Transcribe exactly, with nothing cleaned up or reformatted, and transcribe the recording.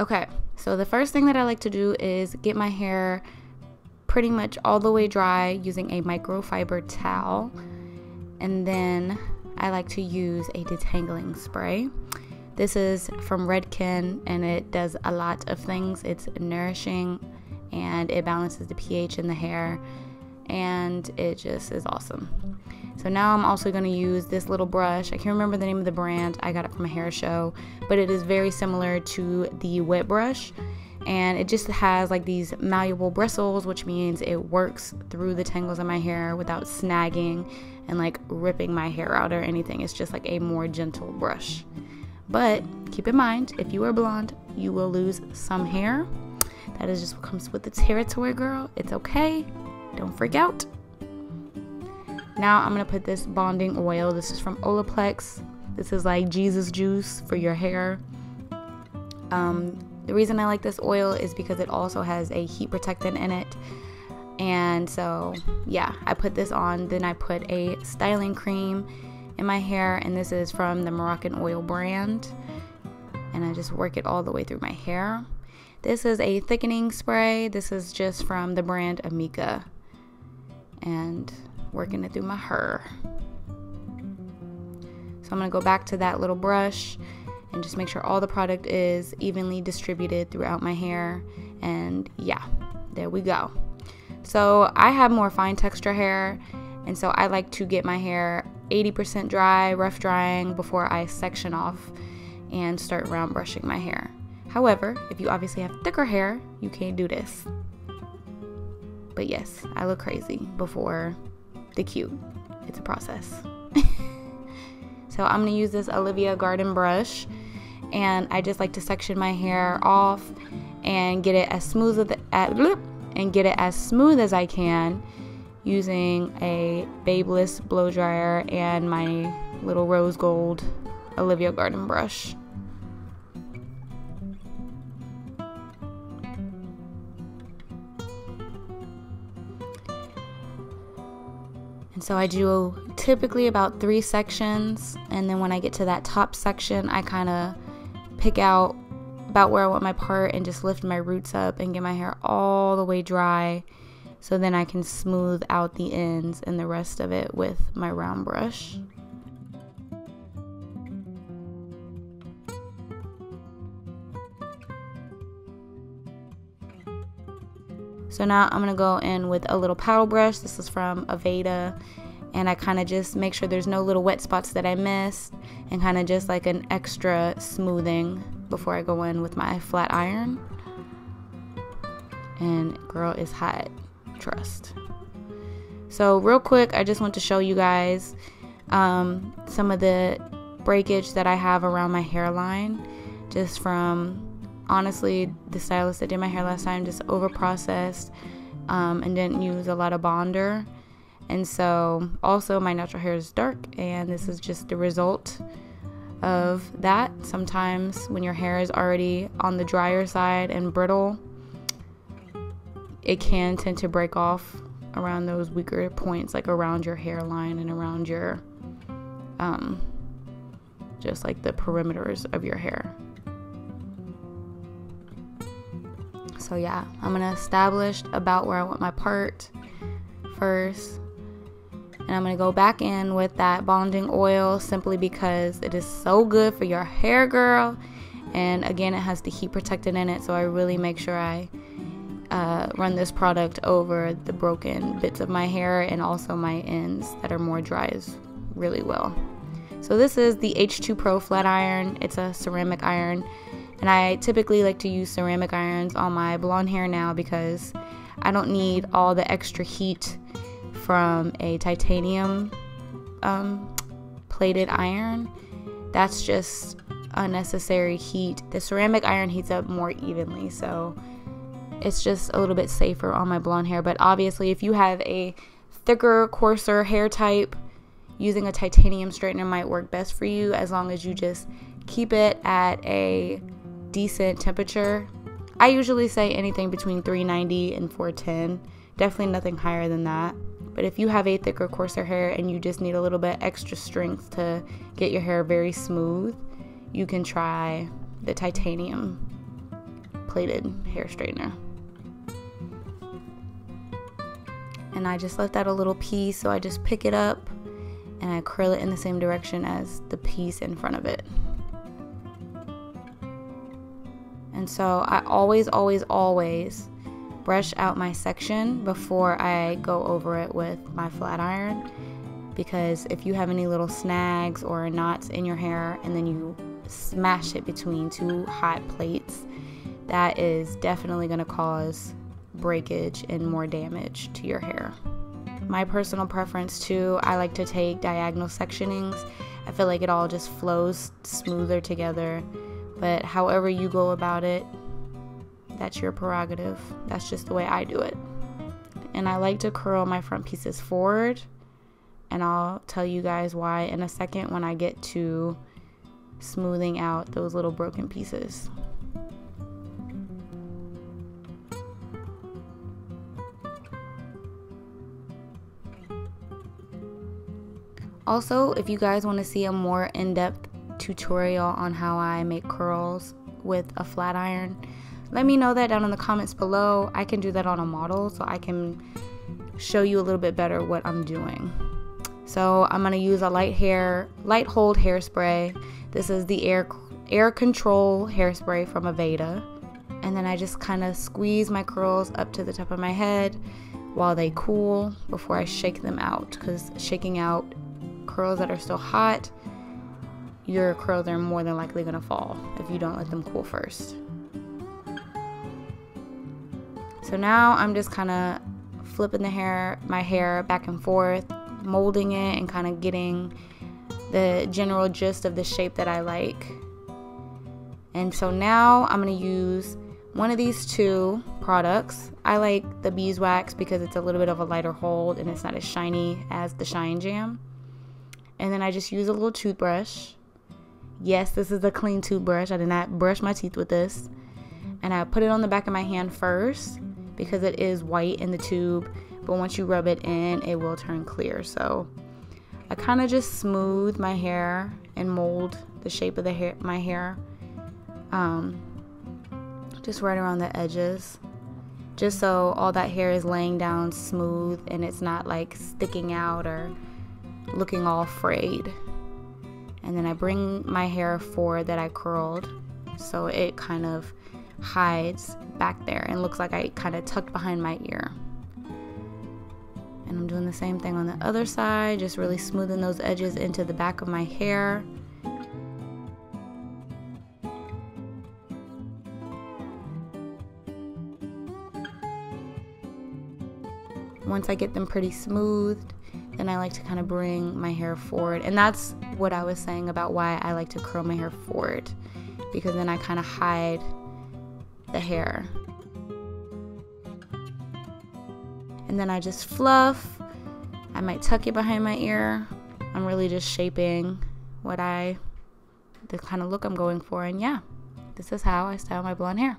Okay, so the first thing that I like to do is get my hair pretty much all the way dry using a microfiber towel, and then I like to use a detangling spray. This is from Redken and it does a lot of things. It's nourishing and it balances the pH in the hair and it just is awesome. So now I'm also going to use this little brush. I can't remember the name of the brand. I got it from a hair show, but it is very similar to the wet brush and it just has like these malleable bristles, which means it works through the tangles in my hair without snagging and like ripping my hair out or anything. It's just like a more gentle brush. But keep in mind, if you are blonde, you will lose some hair. That is just what comes with the territory, girl. It's okay. Don't freak out. Now I'm going to put this bonding oil. This is from Olaplex. This is like Jesus juice for your hair. Um, the reason I like this oil is because it also has a heat protectant in it. And so, yeah, I put this on. Then I put a styling cream in my hair. And this is from the Moroccan Oil brand. And I just work it all the way through my hair. This is a thickening spray. This is just from the brand Amika. And working it through my hair. So I'm going to go back to that little brush and just make sure all the product is evenly distributed throughout my hair. And yeah, there we go. So I have more fine texture hair, and so I like to get my hair eighty percent dry, rough drying, before I section off and start round brushing my hair. However, if you obviously have thicker hair, you can't do this. But yes, I look crazy before the cute. It's a process. So I'm going to use this Olivia Garden brush, and I just like to section my hair off and get it as smooth as, at, and get it as smooth as I can using a Baybliss blow dryer and my little rose gold Olivia Garden brush. And so I do typically about three sections, and then when I get to that top section, I kind of pick out about where I want my part and just lift my roots up and get my hair all the way dry, so then I can smooth out the ends and the rest of it with my round brush. So now I'm going to go in with a little paddle brush. This is from Aveda. And I kind of just make sure there's no little wet spots that I missed. And kind of just like an extra smoothing before I go in with my flat iron. And girl, it's hot. Trust. So real quick, I just want to show you guys um, some of the breakage that I have around my hairline. Just from... honestly, the stylist that did my hair last time just overprocessed um, and didn't use a lot of bonder. And so, also, my natural hair is dark, and this is just the result of that. Sometimes, when your hair is already on the drier side and brittle, it can tend to break off around those weaker points, like around your hairline and around your, um, just like the perimeters of your hair. So yeah, I'm going to establish about where I want my part first. And I'm going to go back in with that bonding oil simply because it is so good for your hair, girl. And again, it has the heat protectant in it, so I really make sure I uh, run this product over the broken bits of my hair and also my ends that are more dry as really well. So this is the H two Pro Flatiron. It's a ceramic iron. And I typically like to use ceramic irons on my blonde hair now because I don't need all the extra heat from a titanium um, plated iron. That's just unnecessary heat. The ceramic iron heats up more evenly, so it's just a little bit safer on my blonde hair. But obviously, if you have a thicker, coarser hair type, using a titanium straightener might work best for you, as long as you just keep it at a decent temperature. I usually say anything between three ninety and four ten, definitely nothing higher than that. But if you have a thicker, coarser hair and you just need a little bit extra strength to get your hair very smooth, you can try the titanium plated hair straightener. And I just left out a little piece, so I just pick it up and I curl it in the same direction as the piece in front of it. And so I always, always, always brush out my section before I go over it with my flat iron, because if you have any little snags or knots in your hair and then you smash it between two hot plates, that is definitely going to cause breakage and more damage to your hair. My personal preference too, I like to take diagonal sectionings. I feel like it all just flows smoother together. But however you go about it, that's your prerogative. That's just the way I do it. And I like to curl my front pieces forward, and I'll tell you guys why in a second when I get to smoothing out those little broken pieces. Also, if you guys want to see a more in-depth tutorial on how I make curls with a flat iron, let me know that down in the comments below. I can do that on a model, so I can show you a little bit better what I'm doing. So I'm going to use a light hair light hold hairspray. This is the air air control hairspray from Aveda, and then I just kind of squeeze my curls up to the top of my head while they cool before I shake them out, because shaking out curls that are still hot, your curls are more than likely gonna fall if you don't let them cool first. So now I'm just kind of flipping the hair, my hair back and forth, molding it and kind of getting the general gist of the shape that I like. And so now I'm gonna use one of these two products. I like the beeswax because it's a little bit of a lighter hold and it's not as shiny as the Shine Jam. And then I just use a little toothbrush. Yes, this is a clean toothbrush. I did not brush my teeth with this. And I put it on the back of my hand first because it is white in the tube, but once you rub it in, it will turn clear. So I kind of just smooth my hair and mold the shape of the hair, my hair, um, just right around the edges, just so all that hair is laying down smooth and it's not like sticking out or looking all frayed. And then I bring my hair forward that I curled, so it kind of hides back there and looks like I kind of tucked behind my ear. And I'm doing the same thing on the other side, just really smoothing those edges into the back of my hair. Once I get them pretty smoothed, then I like to kind of bring my hair forward. And that's what I was saying about why I like to curl my hair forward, because then I kind of hide the hair. And then I just fluff. I might tuck it behind my ear. I'm really just shaping what I, the kind of look I'm going for. And yeah, this is how I style my blonde hair.